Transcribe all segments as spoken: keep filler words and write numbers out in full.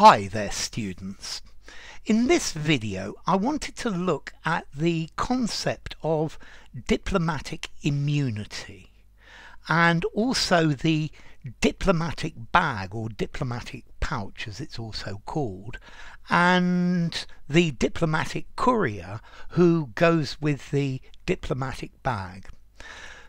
Hi there students. In this video I wanted to look at the concept of diplomatic immunity and also the diplomatic bag or diplomatic pouch as it's also called, and the diplomatic courier who goes with the diplomatic bag.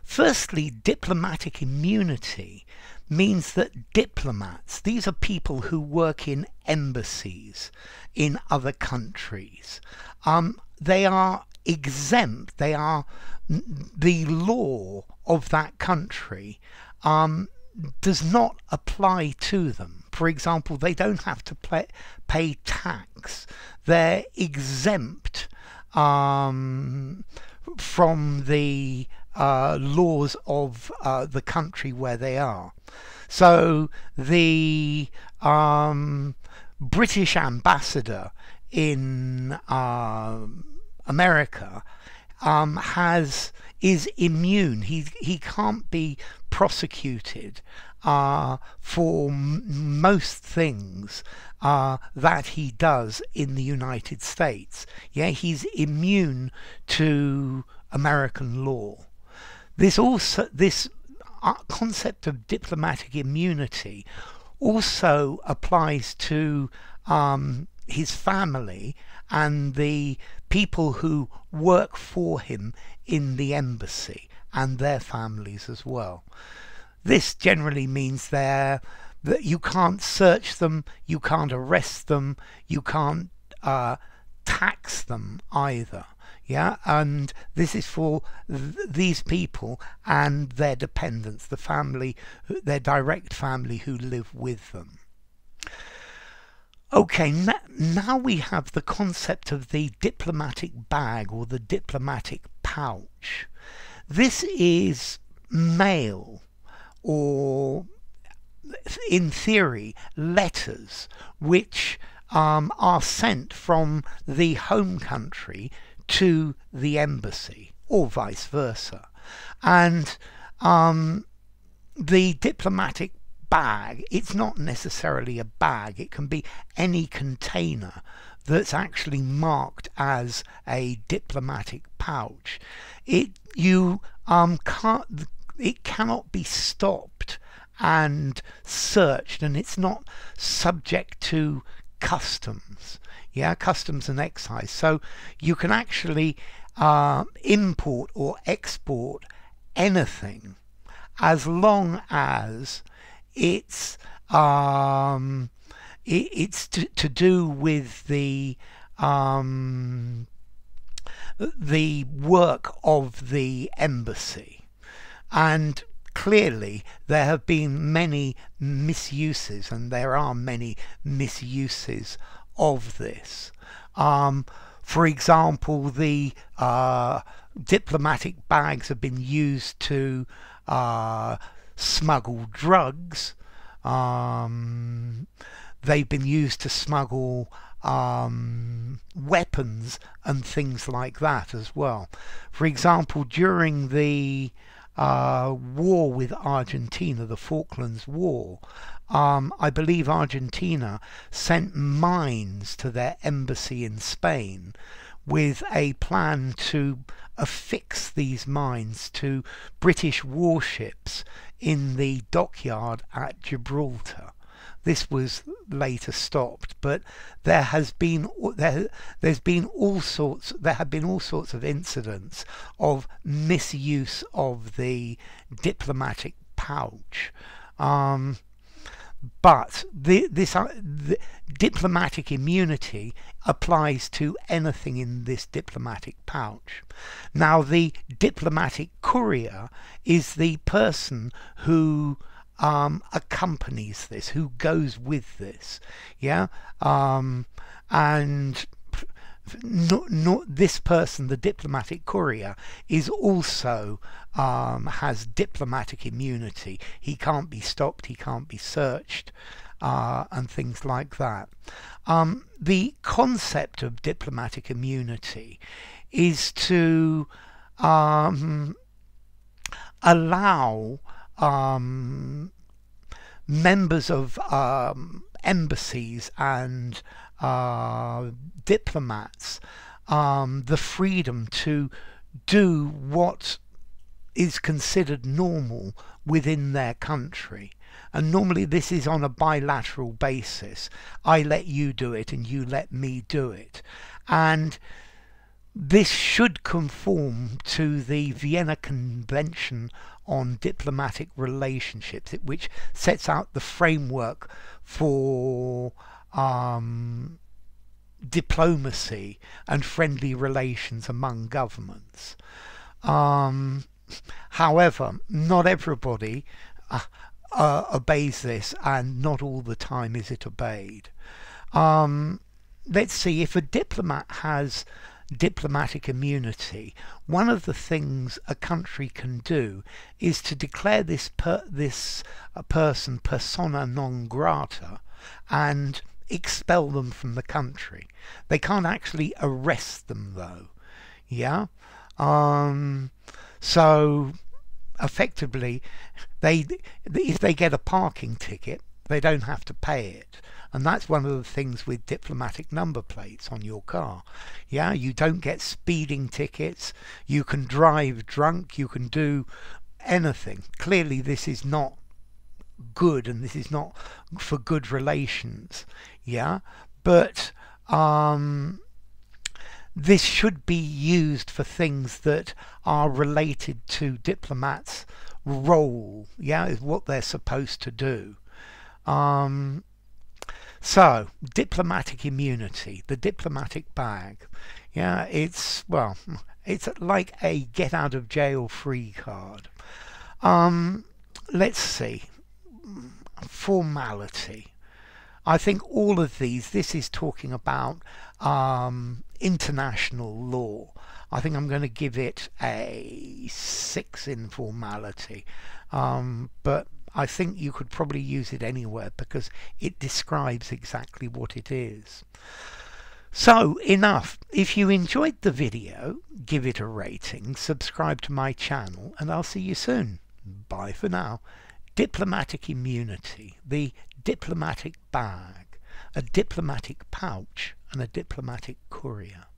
Firstly, diplomatic immunity means that diplomats, these are people who work in embassies in other countries, um, they are exempt, they are the law of that country um, does not apply to them. For example, they don't have to pay, pay tax, they're exempt um, from the Uh, laws of uh, the country where they are. So the um, British ambassador in uh, America um, has is immune. He he can't be prosecuted uh, for m most things uh, that he does in the United States. Yeah, he's immune to American law. This also, this concept of diplomatic immunity also applies to um, his family and the people who work for him in the embassy and their families as well. This generally means they're, that you can't search them, you can't arrest them, you can't uh, tax them either. Yeah, and this is for th these people and their dependents, the family, their direct family who live with them. Okay, now we have the concept of the diplomatic bag or the diplomatic pouch. This is mail, or in theory letters, which um, are sent from the home country to the embassy, or vice versa, and um, the diplomatic bag, it's not necessarily a bag, it can be any container that's actually marked as a diplomatic pouch. It you um can't it cannot be stopped and searched, and it's not subject to customs, yeah, customs and excise. So you can actually uh, import or export anything as long as it's um, it, it's to, to do with the um, the work of the embassy. And clearly there have been many misuses, and there are many misuses of this. Um, for example, the uh, diplomatic bags have been used to uh, smuggle drugs, um, they've been used to smuggle um, weapons and things like that as well. For example, during the Uh, war with Argentina, the Falklands War, um, I believe Argentina sent mines to their embassy in Spain with a plan to affix these mines to British warships in the dockyard at Gibraltar. This was later stopped, but there has been there there's been all sorts there have been all sorts of incidents of misuse of the diplomatic pouch. Um, but the, this uh, the diplomatic immunity applies to anything in this diplomatic pouch. Now, the diplomatic courier is the person who Um, accompanies this, who goes with this, yeah, um, and not, not this person, the diplomatic courier, is also um, has diplomatic immunity. He can't be stopped, he can't be searched, uh, and things like that. Um, the concept of diplomatic immunity is to um, allow Um, members of um, embassies and uh, diplomats um, the freedom to do what is considered normal within their country. And normally this is on a bilateral basis. I let you do it and you let me do it. And this should conform to the Vienna Convention on Diplomatic Relationships, which sets out the framework for um, diplomacy and friendly relations among governments. Um, however, not everybody uh, uh, obeys this, and not all the time is it obeyed. Um, let's see, if a diplomat has diplomatic immunity, one of the things a country can do is to declare this per this uh, person persona non grata and expel them from the country. They can't actually arrest them, though. Yeah. Um, so effectively, they if they get a parking ticket, they don't have to pay it. And that's one of the things with diplomatic number plates on your car. Yeah, you don't get speeding tickets. You can drive drunk. You can do anything. Clearly, this is not good, and this is not for good relations. Yeah, but um, this should be used for things that are related to diplomats' role. Yeah, is what they're supposed to do. Um, So, diplomatic immunity, the diplomatic bag. Yeah, it's, well, it's like a get out of jail free card. Um, let's see. Formality. I think all of these, this is talking about um, international law. I think I'm going to give it a six in formality. Um, but I think you could probably use it anywhere because it describes exactly what it is. So, enough. If you enjoyed the video, give it a rating, subscribe to my channel, and I'll see you soon. Bye for now. Diplomatic immunity, the diplomatic bag, a diplomatic pouch, and a diplomatic courier.